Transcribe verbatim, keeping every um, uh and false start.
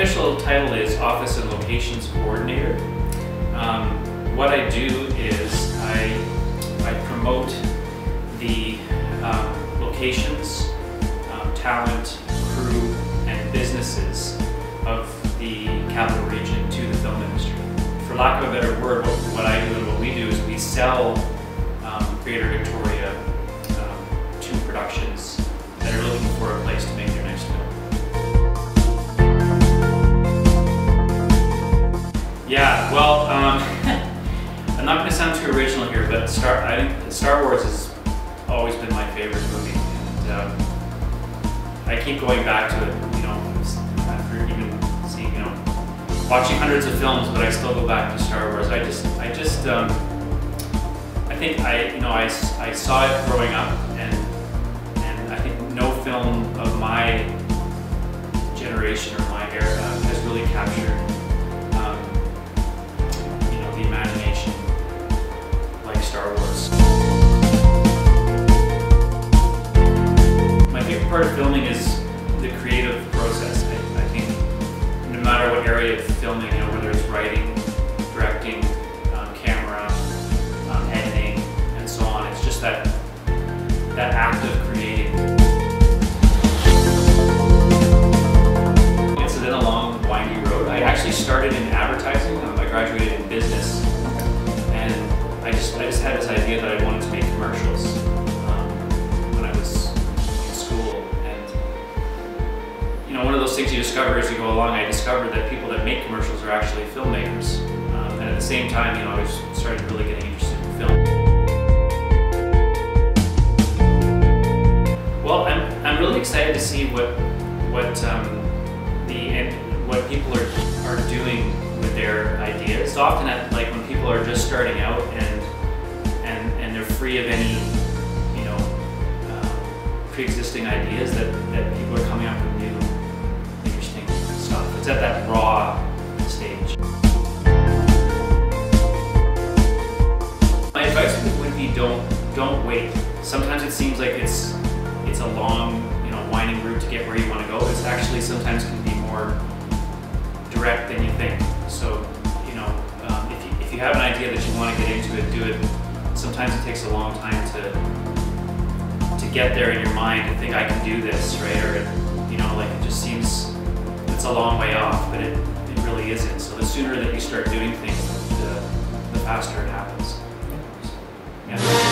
official title is Office and Locations Coordinator. Um, what I do is I, I promote the um, locations, um, talent, crew, and businesses of the capital region to the film industry. For lack of a better word, what I do and what we do is we sell um, Greater Victoria um, to productions that are looking for a place to make their next film. Yeah, well, um, I'm not going to sound too original here, but Star, I think Star Wars has always been my favorite movie, and um, I keep going back to it. You know, after even seeing, you know, watching hundreds of films, but I still go back to Star Wars. I just, I just, um, I think I, you know, I, I saw it growing up, and and I think no film of my generation or my era has really captured um, you know, the imagination like Star Wars. My favorite part of filming is the creative process. I, I think no matter what area of filming, you know, whether it's writing, directing, um, camera, um, editing, and so on, it's just that that act of creating. It's been a long, windy road. I actually started in advertising. Um, I graduated in business, and I just I just had this idea that I wanted to make commercials um, when I was in school. And you know, one of those things you discover as you go along. I discovered that people that make commercials are actually filmmakers, um, and at the same time, you know, I was started really getting interested in film. Well, I'm, I'm really excited to see what what um, the what people are are doing with their ideas. It's often at, like when people are just starting out and and and they're free of any you know uh, pre-existing ideas that that people are coming up with new interesting stuff. It's at that raw stage. My advice would be don't don't wait. Sometimes it seems like it's It's a long, you know, winding route to get where you want to go. It's actually sometimes can be more direct than you think. So, you know, um, if you, if you have an idea that you want to get into it, do it. Sometimes it takes a long time to to get there in your mind and think I can do this, right? Or, you know, like it just seems it's a long way off, but it, it really isn't. So the sooner that you start doing things, the, the faster it happens. Yeah. So, yeah.